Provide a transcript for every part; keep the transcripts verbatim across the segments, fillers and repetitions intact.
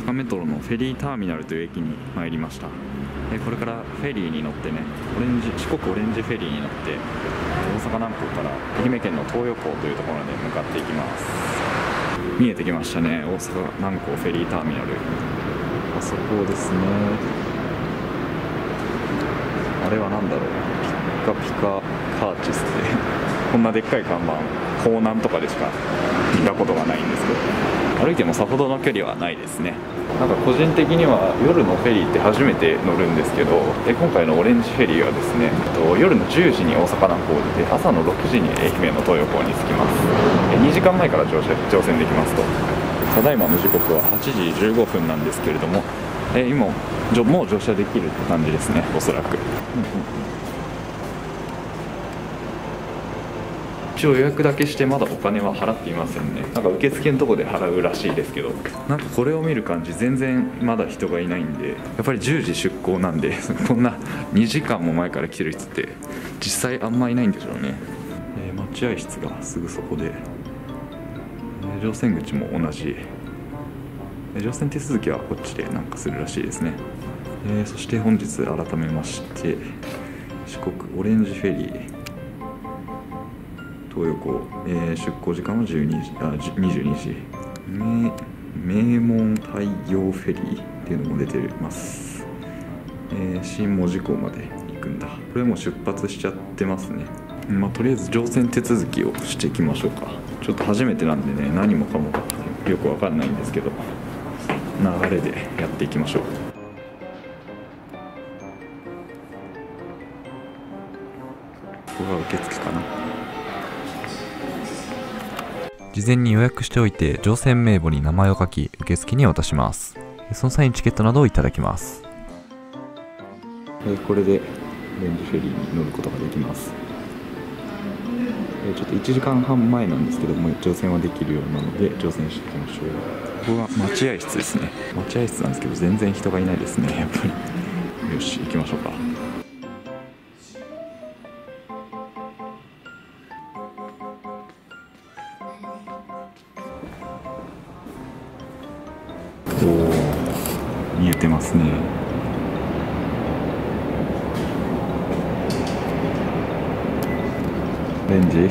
阪メトロのフェリーターミナルという駅に参りました。これからフェリーに乗ってね、オレンジ四国オレンジフェリーに乗って大阪南港から愛媛県の東予港というところまで向かっていきます。見えてきましたね、大阪南港フェリーターミナル。あそこですね。あれは何だろう、ピッカピカカーチスでこんなでっかい看板、港南とかでしか見たことがないんですけど、歩いてもさほどの距離はないですね。なんか個人的には夜のフェリーって初めて乗るんですけど、で今回のオレンジフェリーはですね、と夜のじゅうじに大阪南港で、朝のろくじに愛媛の東予港に着きます。にじかんまえから乗船できますと。ただいまの時刻ははちじじゅうごふんなんですけれども、え今もう乗車できるって感じですね、おそらく。一応予約だけしてまだお金は払っていませんね。なんか受付のとこで払うらしいですけど、なんかこれを見る感じ全然まだ人がいないんで、やっぱりじゅうじ出港なんでこんなにじかんも前から来てる人って実際あんまいないんでしょうね。えー、待合室がすぐそこで、乗船口も同じ、乗船手続きはこっちでなんかするらしいですね。えー、そして本日改めまして四国オレンジフェリー東予港、えー、出港時間はじゅうにじ、あ、にじゅうにじ。名門太陽フェリーっていうのも出てます。えー、新門司港まで行くんだ。これもう出発しちゃってますね。まあ、とりあえず乗船手続きをしていきましょうか。ちょっと初めてなんでね、何もかもよくわかんないんですけど、流れでやっていきましょう。ここが受付かな。事前に予約しておいて、乗船名簿に名前を書き、受付に渡します。その際にチケットなどをいただきます。これでオレンジフェリーに乗ることができます。ちょっといちじかんはんまえなんですけども、乗船はできるようなので、乗船していきましょう。ここが待合室ですね。待合室なんですけど、全然人がいないですね、やっぱり。よし、行きましょうか。見えてますね。オレンジ愛媛。い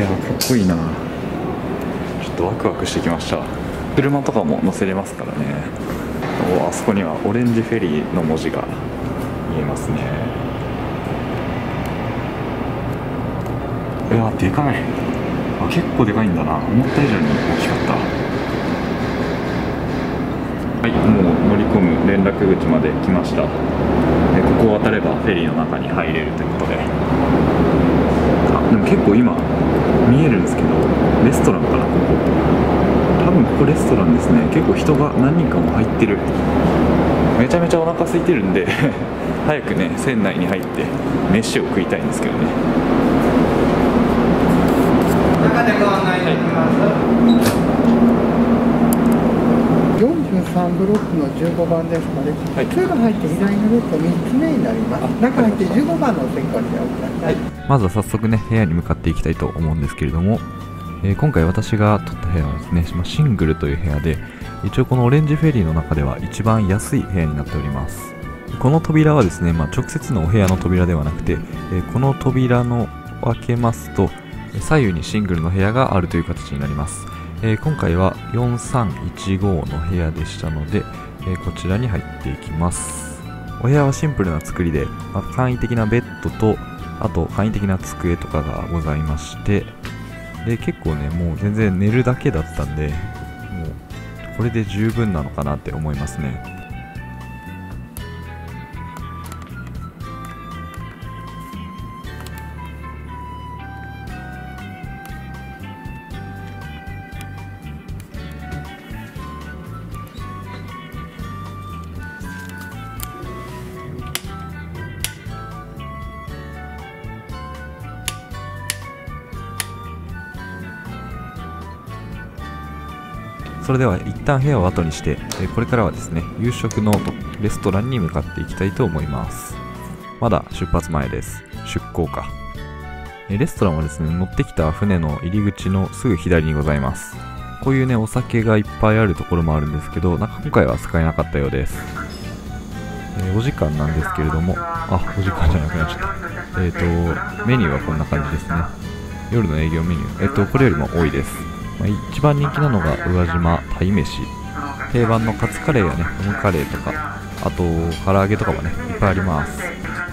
やー、かっこいいな。ちょっとワクワクしてきました。車とかも乗せれますからね。お、あそこにはオレンジフェリーの文字が見えますね。いやー、でかい。あ、結構でかいんだな。思った以上に大きかった。はい、もう乗り込む連絡口まで来ました。ここを渡ればフェリーの中に入れるということで、あでも結構今見えるんですけど、レストランかな、ここ。多分ここレストランですね。結構人が何人かも入ってる。めちゃめちゃお腹空いてるんで早くね、船内に入って飯を食いたいんですけどね。中でご案内できます。はい、よんじゅうさんブロックのじゅうごばんですので、はい、通路入って左のベッドみっつめになります。中入ってじゅうごばんのお席からでおください。まずは早速ね、部屋に向かっていきたいと思うんですけれども、えー、今回私が取った部屋はですね、シングルという部屋で、一応このオレンジフェリーの中では一番安い部屋になっております。この扉はですね、まあ、直接のお部屋の扉ではなくて、えー、この扉の開けますと左右にシングルの部屋があるという形になります。えー、今回はよんさんいちごの部屋でしたので、えー、こちらに入っていきます。お部屋はシンプルな作りで、まあ、簡易的なベッドと、あと簡易的な机とかがございまして、で結構ね、もう全然寝るだけだったんで、もうこれで十分なのかなって思いますね。それでは一旦部屋を後にして、これからはですね、夕食のレストランに向かっていきたいと思います。まだ出発前です。出港か。レストランはですね、乗ってきた船の入り口のすぐ左にございます。こういうねお酒がいっぱいあるところもあるんですけど、なんか今回は使えなかったようです。えー、お時間なんですけれども、あ、お時間じゃなくなっちゃった。えっとメニューはこんな感じですね。夜の営業メニュー、えっとこれよりも多いです。まあ、一番人気なのが宇和島タイ飯、定番のカツカレーやねオムカレーとか、あと唐揚げとかもねいっぱいあります。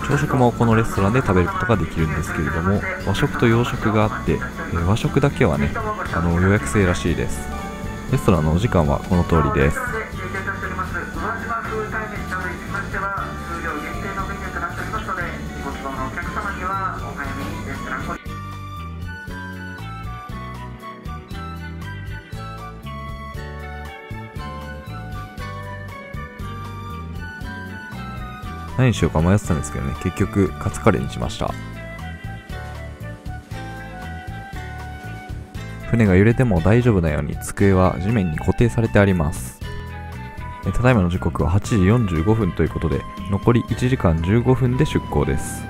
朝食もこのレストランで食べることができるんですけれども、和食と洋食があって、えー、和食だけはねあの予約制らしいです。レストランのお時間はこの通りです。何にしようか迷ってたんですけどね、結局カツカレーにしました。船が揺れても大丈夫なように机は地面に固定されてあります。えただいまの時刻ははちじよんじゅうごふんということで、残りいちじかんじゅうごふんで出港です。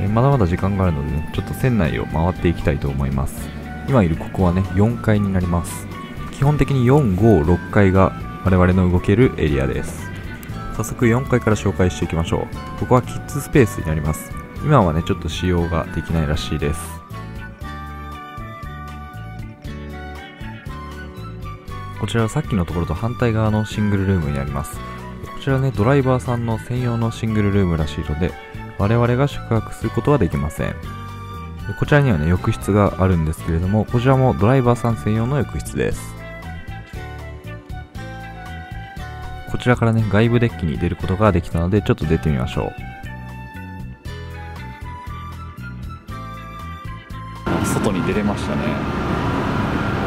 えまだまだ時間があるので、ね、ちょっと船内を回っていきたいと思います。今いるここはねよんかいになります。基本的によん、ご、ろっかいが我々の動けるエリアです。早速よんかいから紹介していきましょう。ここはキッズスペースになります。今はねちょっと使用ができないらしいです。こちらはさっきのところと反対側のシングルルームになります。こちらねドライバーさんの専用のシングルルームらしいので、我々が宿泊することはできません。こちらにはね浴室があるんですけれども、こちらもドライバーさん専用の浴室です。こちらからね外部デッキに出ることができたので、ちょっと出てみましょう。外に出れましたね。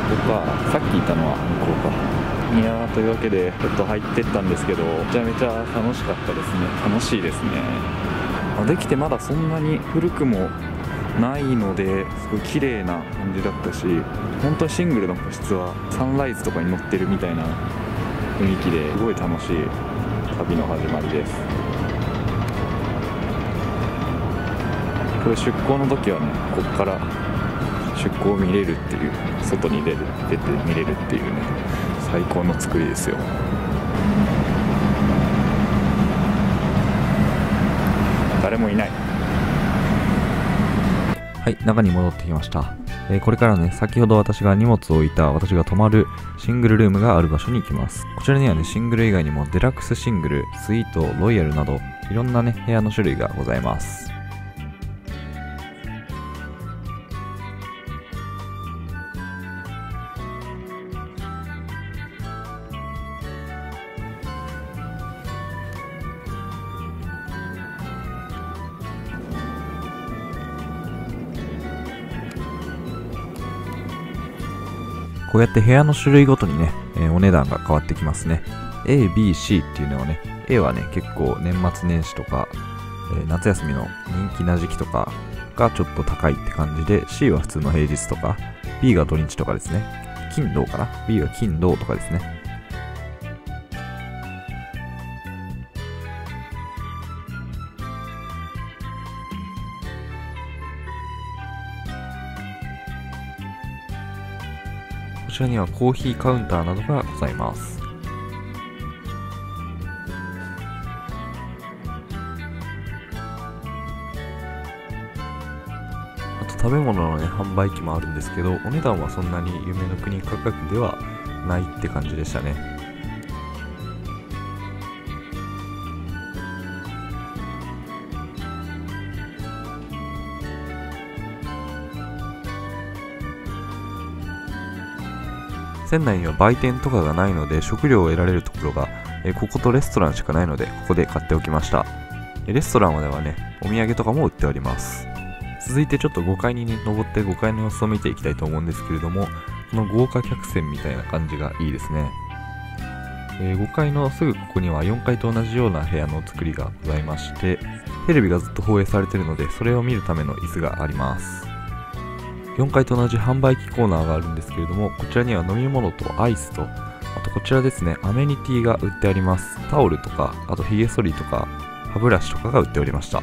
ここか、さっきいたのは向こうか。いやー、というわけでちょっと入ってったんですけど、めちゃめちゃ楽しかったですね。楽しいですね。できてまだそんなに古くもないので、すごい綺麗な感じだったし、本当にシングルの個室はサンライズとかに乗ってるみたいな雰囲気で、すごい楽しい旅の始まりです。これ出港の時はね、ここから出港を見れるっていう、外に出る出て見れるっていうね、最高の作りですよ。誰もいない。はい、中に戻ってきました。えー、これからね、先ほど私が荷物を置いた、私が泊まるシングルルームがある場所に行きます。こちらにはね、シングル以外にもデラックスシングル、スイート、ロイヤルなど、いろんなね、部屋の種類がございます。こうやって部屋の種類ごとにね、えー、お値段が変わってきますね。A、B、C っていうのはね、A はね、結構年末年始とか、えー、夏休みの人気な時期とかがちょっと高いって感じで、C は普通の平日とか、B が土日とかですね。金土かな？ B が金土とかですね。こちらにはコーヒーカウンターなどがございます。あと食べ物のね販売機もあるんですけど、お値段はそんなに夢の国価格ではないって感じでしたね。船内には売店とかがないので、食料を得られるところがえこことレストランしかないので、ここで買っておきました。レストランではねお土産とかも売っております。続いてちょっとごかいに、ね、登ってごかいの様子を見ていきたいと思うんですけれども、この豪華客船みたいな感じがいいですね。えー、ごかいのすぐここにはよんかいと同じような部屋の作りがございまして、テレビがずっと放映されているので、それを見るための椅子があります。よんかいと同じ販売機コーナーがあるんですけれども、こちらには飲み物とアイスと、あとこちらですね、アメニティが売ってあります。タオルとか、あとヒゲ剃りとか歯ブラシとかが売っておりました。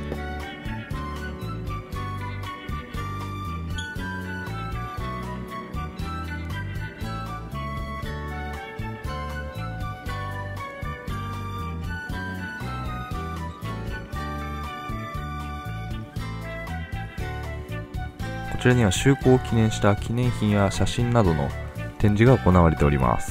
ちらには就航を記念した記念品や写真などの展示が行われております。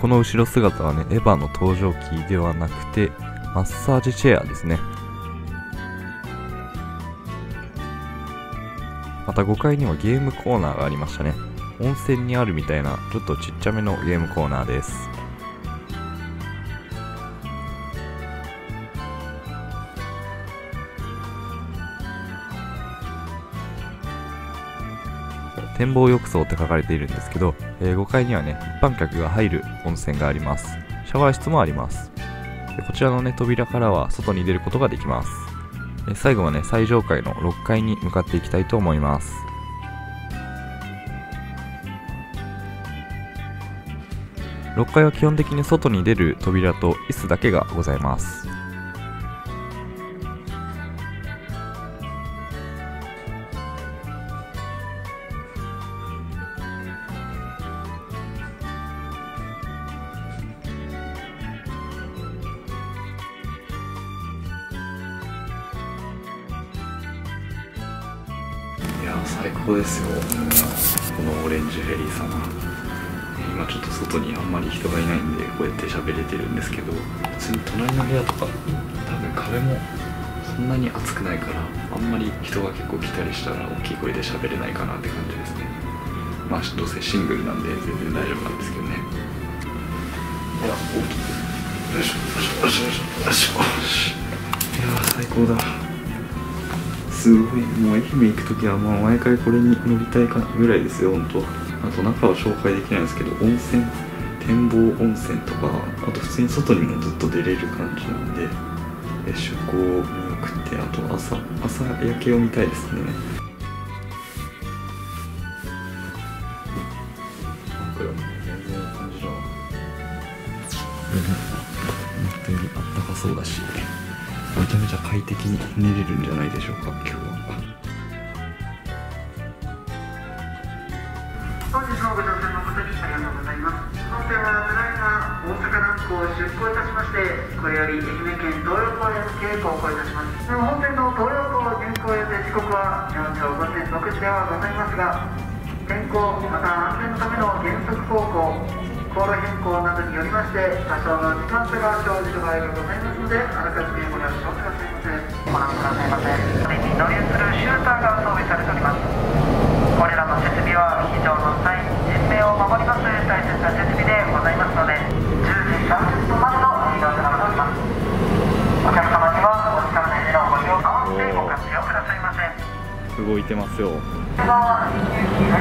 この後ろ姿はね、エヴァの登場機ではなくてマッサージチェアですね。またごかいにはゲームコーナーがありましたね。温泉にあるみたいなちょっとちっちゃめのゲームコーナーです。展望浴槽って書かれているんですけど、えー、ごかいにはね、一般客が入る温泉があります。シャワー室もあります。でこちらのね、扉からは外に出ることができます。え最後はね、最上階のろっかいに向かっていきたいと思います。ろっかいは基本的に外に出る扉と椅子だけがございます。最高ですよ、このオレンジフェリー様。今ちょっと外にあんまり人がいないんでこうやって喋れてるんですけど、普通に隣の部屋とか多分壁もそんなに暑くないから、あんまり人が結構来たりしたら大きい声で喋れないかなって感じですね。まあどうせシングルなんで全然大丈夫なんですけどね。いや大きい、よいしょよいしょよいしょよいしょよしょ、いや最高だ。すごい、もう愛媛行くときはもう毎回これに乗りたいかぐらいですよ、ほんと。あと中は紹介できないんですけど、温泉、展望温泉とか、あと普通に外にもずっと出れる感じなんで、出港を見送って、あと朝、朝焼けを見たいですね。真っ暗、全然いい感じだ。思ったよりあったかそうだし。めちゃめちゃ快適に寝れるんじゃないでしょうか、今日は。本日のご乗船誠にありがとうございます。本船はただいま大阪南港を出港いたしまして、これより愛媛県東洋公園付近へ航行いたします。でも本船の東洋港入港予定時刻はよんじゅうごふんろくじではございますが、天候また安全のための原則航行、航路変更などによりまして多少の時間差が生じる場合がございますので、あらかじめご了承くださいませ。ご覧くださいませ。船に乗り移るシューターが装備されております。これらの設備は非常の際、人命を守ります大切な設備でございますので、じゅうじさんじゅっぷんまでの利用となっております。お客様にはお時間内でのご利用を合わせてご活用くださいませ。動いてますよ。これは連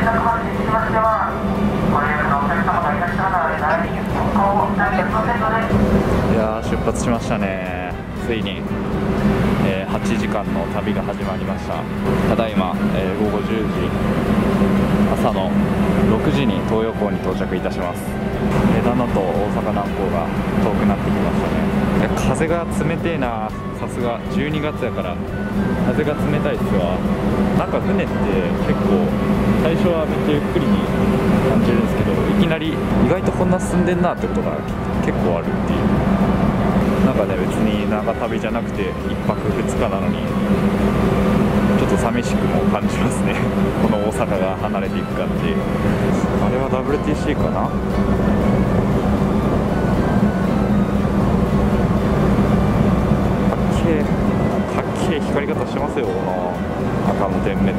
絡窓口につきましては、ご利用のお客様がいらっしゃるいやー、出発しましたね。ついに、えー、はちじかんの旅が始まりました。ただいま、えー、午後じゅうじ、朝のろくじに東洋港に到着いたします。えー、だんだんと大阪南港が遠くなってきましたね。いや風が冷てえな。さすがじゅうにがつやから風が冷たいっすわ。なんか船って結構最初はめっちゃゆっくりに感じるんですけど、いきなり意外とこんな進んでんなってことが結構あるっていう。なんかね、別に長旅じゃなくていっぱくふつかなのにちょっと寂しくも感じますねこの大阪が離れていくかっていう。あれは ダブリューティーシー かな。かっけー、かっけー光り方してますよ、この赤の点滅。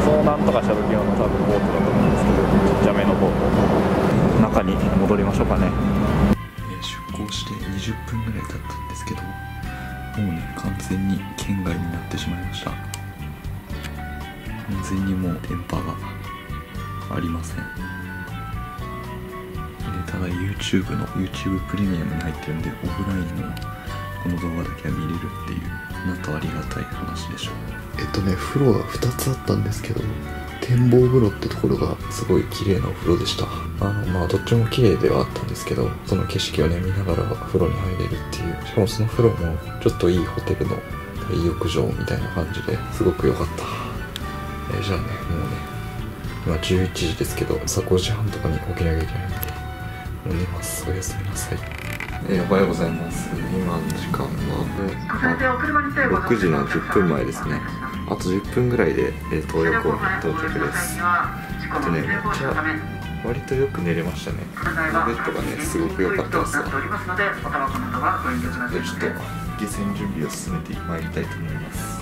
遭難とかした時用の多分ボートだと思うんですけど、ちっちゃめのボート。中に戻りましょうかね。出港してにじゅっぷんぐらい経ったんですけど、もうね、完全に県外になってしまいました。完全にもう電波がありません。でただ YouTube の YouTube プレミアムに入ってるんで、オフラインのこの動画だけは見れるっていう、なんとありがたい話でしょう。えっとね、風呂がふたつあったんですけど、展望風呂ってところがすごい綺麗なお風呂でした。あのまあどっちも綺麗ではあったんですけど、その景色をね見ながら風呂に入れるっていう。しかもその風呂もちょっといいホテルの大浴場みたいな感じですごく良かった。えー、じゃあね、もうね今じゅういちじですけど、朝ごじはんとかに起きなきゃいけないんで、もう寝ます。おやすみなさい。えー、おはようございます。今の時間はろくじのじゅっぷんまえですね。あとじゅっぷんぐらいで東横に到着です。あとね、めっちゃ割とよく寝れましたね。ベッドがね、すごく良かったですわ。で、ちょっと下船準備を進めてまいりたいと思います。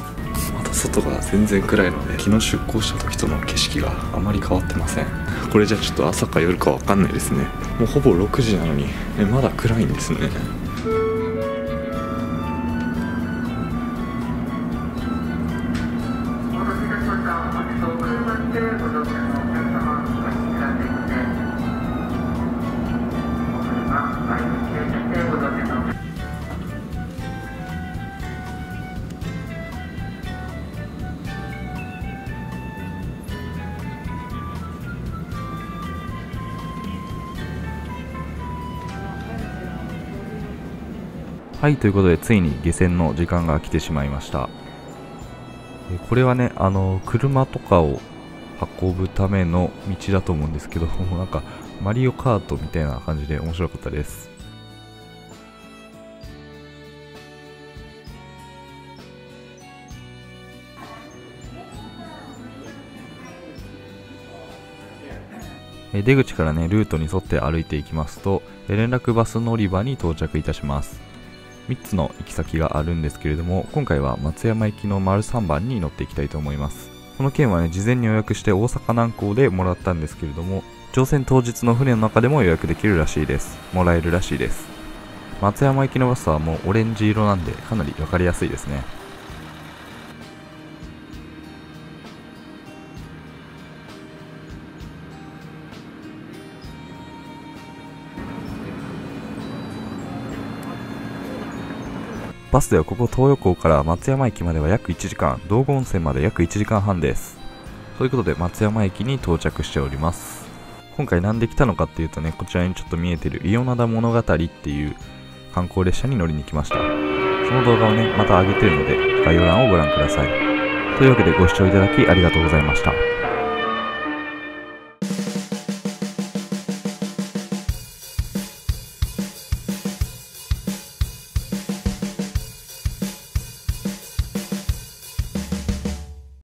また外が全然暗いので、昨日出航した時との景色があまり変わってません。これじゃちょっと朝か夜かわかんないですね。もうほぼろくじなのにえまだ暗いんですね。はい、ということでついに下船の時間が来てしまいました。これはね、あの車とかを運ぶための道だと思うんですけども、なんかマリオカートみたいな感じで面白かったです。出口からね、ルートに沿って歩いていきますと、連絡バス乗り場に到着いたします。みっつの行き先があるんですけれども、今回は松山行きの丸さんばんに乗っていきたいと思います。この券はね、事前に予約して大阪南港でもらったんですけれども、乗船当日の船の中でも予約できるらしいです。もらえるらしいです。松山行きのバスはもうオレンジ色なんで、かなり分かりやすいですね。バスではここ東横から松山駅までは約いちじかん、道後温泉まで約いちじかんはんです。ということで松山駅に到着しております。今回なんで来たのかっていうとね、こちらにちょっと見えてる伊予灘物語っていう観光列車に乗りに来ました。その動画をねまた上げてるので、概要欄をご覧ください。というわけでご視聴いただきありがとうございました。